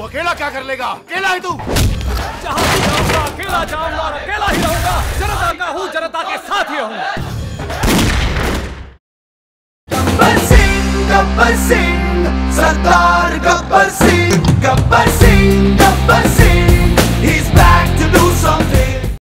तू अकेला क्या कर लेगा? अकेला है तू। जहाँ भी जाऊँगा अकेला जाऊँगा, अकेला ही रहूँगा। जनता का हूँ, जनता के साथ ही रहूँगा। गब्बर सिंह सरदार, गब्बर सिंह, गब्बर सिंह, गब्बर सिंह।